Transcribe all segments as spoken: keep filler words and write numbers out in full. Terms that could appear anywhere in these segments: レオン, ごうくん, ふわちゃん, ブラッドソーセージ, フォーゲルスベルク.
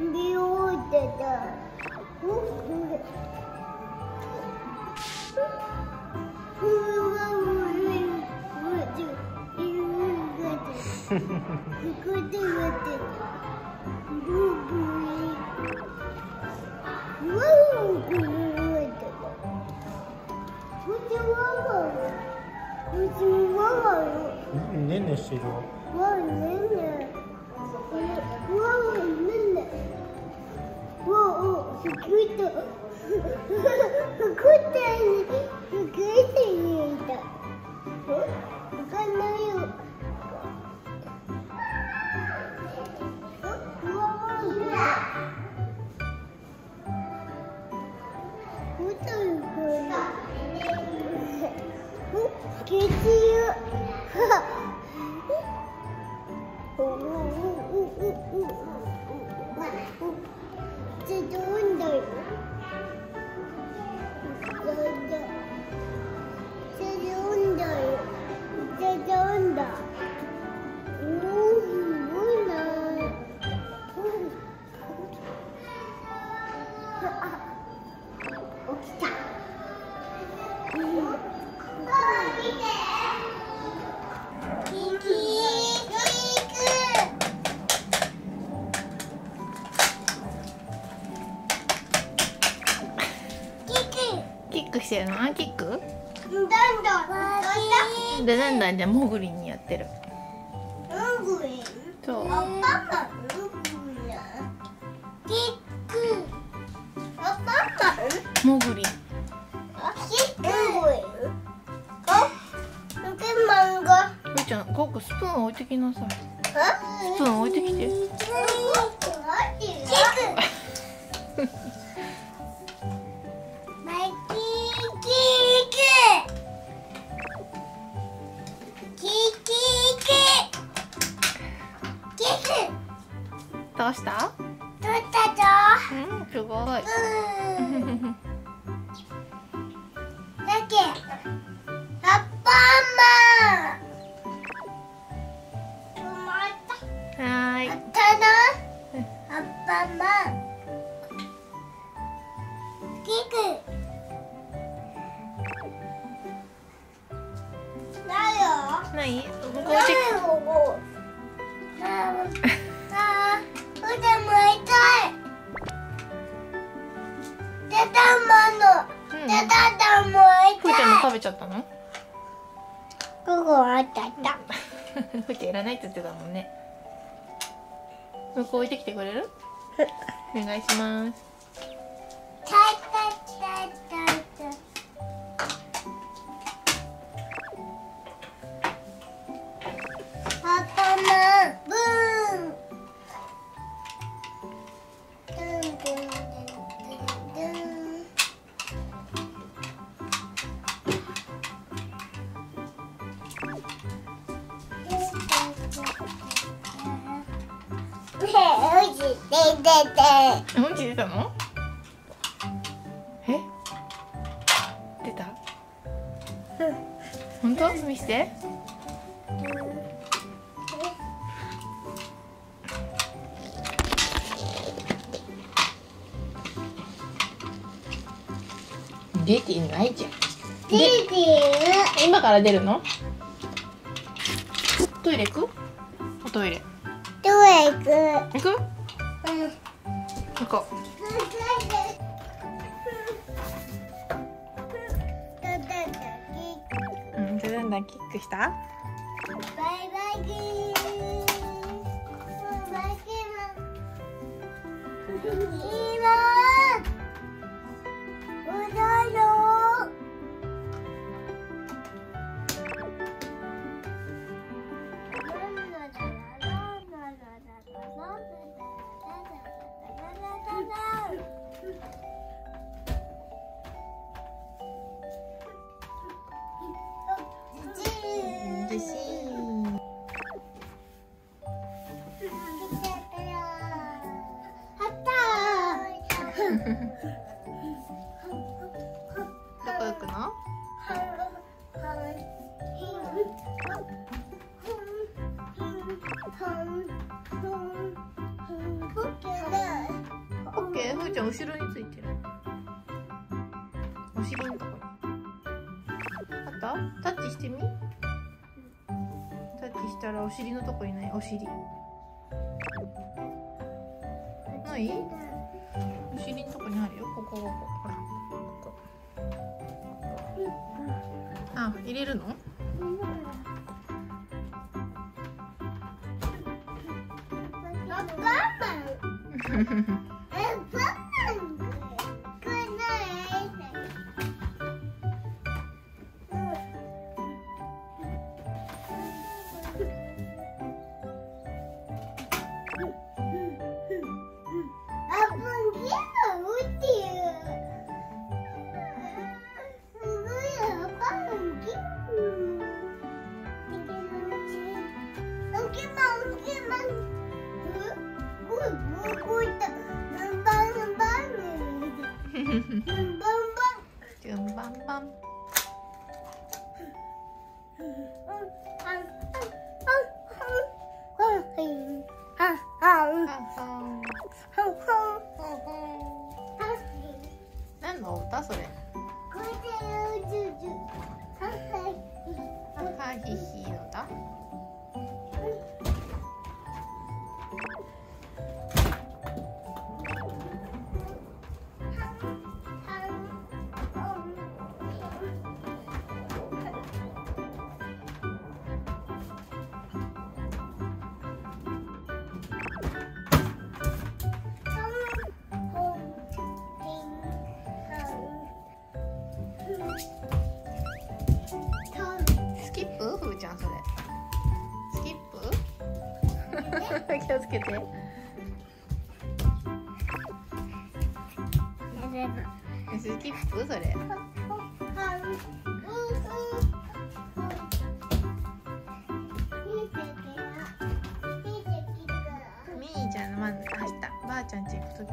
美容院でだ。ねんねしてるよ。キック？どんどんどんどんじゃモグリンにやってる。モグリン？そう。パパキック。パパモグリン。キック。モグリン。あ、ケンマンが。うーちゃん、ココスプーン置いてきなさい。スプーン置いてきて。キック。どうした？どうしたぞ。うん、すごい。うん。だけ。アッパーマン。止まった。はい。あったな。アッパーマン。キク。なよ。ない？ここで。なよ。うーちゃんもいたい。たたまの、たたたもいたい。ふーちゃんも食べちゃったの？ここはたた。ふーちゃんいらないって言ってたもんね。向こう置いてきてくれる？お願いします。たたたたた。うんち出たの？え？出た？うん。本当？見して。出てないじゃん。出てる。今から出るの？トイレ行く？おトイレ。トイレ行く。行く？うん。行こう。うん、ズルンダンキックした？バイバイキー。バイキーマン。キーマン。おだよ。ふーちゃん後ろについてる。お尻のところ。あった？タッチしてみ。タッチしたらお尻のとこいない。お尻。ない？お尻のとこにあるよ。ここここ。ほら。ここ。あ、入れるの？え、パパ、これない？何の歌それ？ハヒヒの歌？気をつけて。スキップそれ。ミーちゃんの真ん中走った。ばあちゃんち行くとき。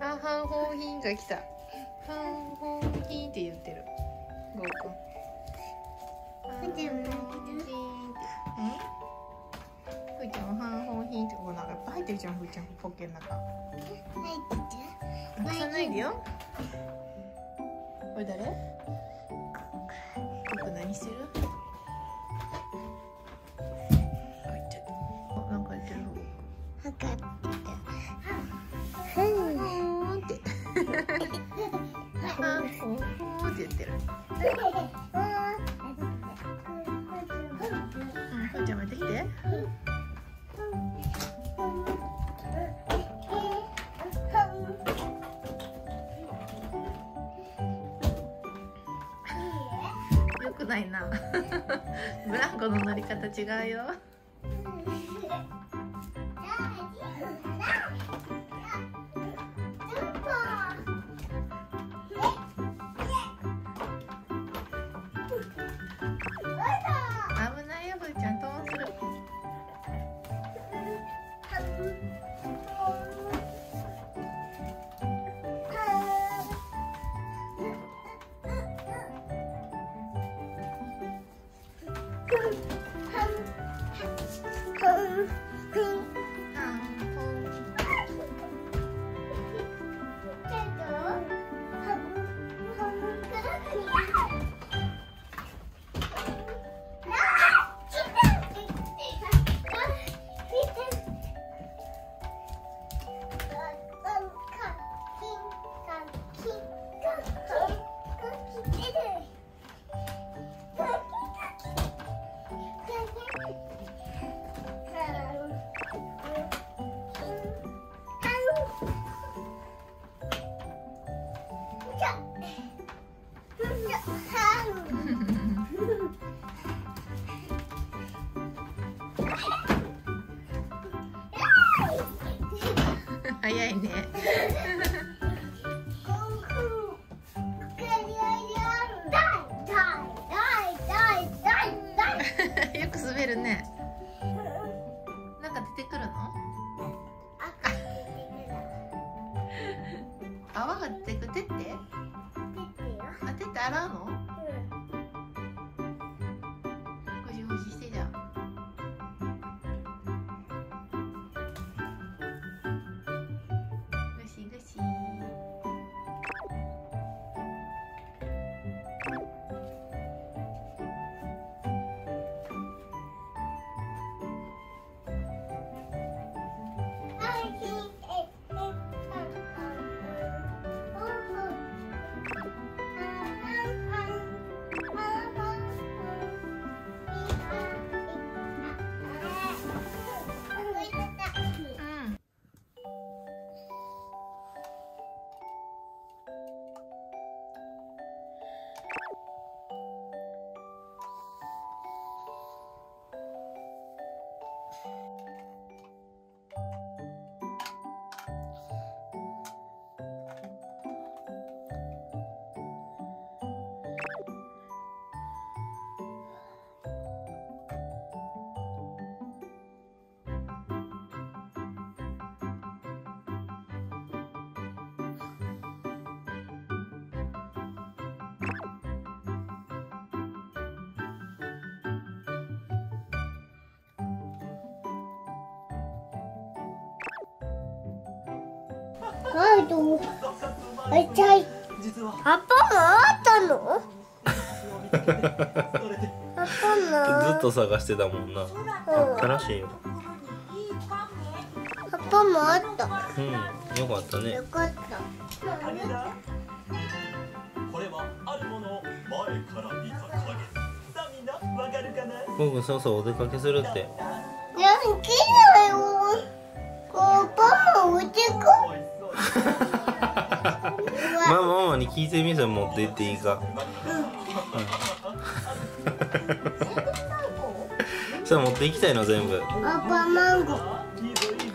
あ、ハンホーヒンが来た。ハンホーヒンって言ってる。ゴーくん。ふーちゃんも泣いてる。ふーちゃんはハンホーヒンってこうなんかいっぱい入ってるじゃん、ふーちゃんポッケの中。入ってる。ないでよ。これ誰？ゴーくん何してる？入ってる。あ、なんか入ってる。わかった。よくないな。ブランコの乗り方違うよ。早いね。泡が出てくてって？出てよ。あ、手って洗うの？うん。ゴシゴシしてじゃん。ゴシゴシ。はい。なんとも、あいちゃい。アッパンあったの？アッパンずっと探してたもんな。あったらしいよ。アッパンもあった。うん、よかったね。よかった。これはあるものを前から見た影。さあみんなわかるかな？僕そうそうお出かけするって。なんきだよ。こうアッパンも置いてく。ママママに聞いてみて持って行っていいか。さあ持って行きたいの全部。パパマンゴー。置いてき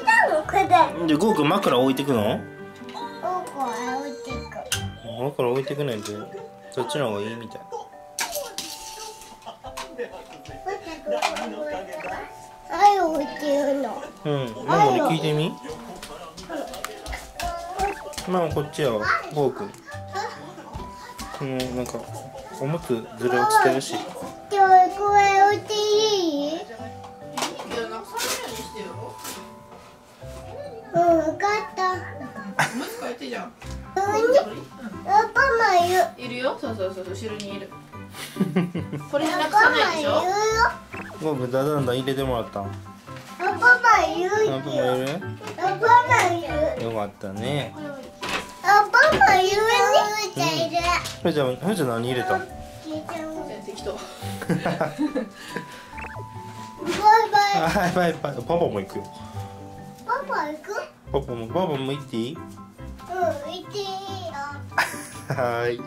たのこれ。じゃゴーくん枕置いてくの？枕置いてく。枕置いてくないで。そっちの方がいいみたい。愛を置いてるの。うん。ママに聞いてみ。まあこっちはゴーくんこのなんかおむつずれ落ちてるし。でもこれ置いていい？うん分かった。マスク入ってじゃん。アンパンマンいる。いるよ。そうそうそう後ろにいる。これなくさないでしょ。ゴーくんだだんだん入れてもらった。アンパンマンいる。アンパンマンいる？アンパンマンいる。よかったね。あ、パパいるね。ふーちゃんいる。ふーちゃん、ふーちゃん何入れた？適当。バイバイ。バイバイ。パパも行くよ。パパ行く？パパもパパも行っていい？うん、行っていいよ。はい。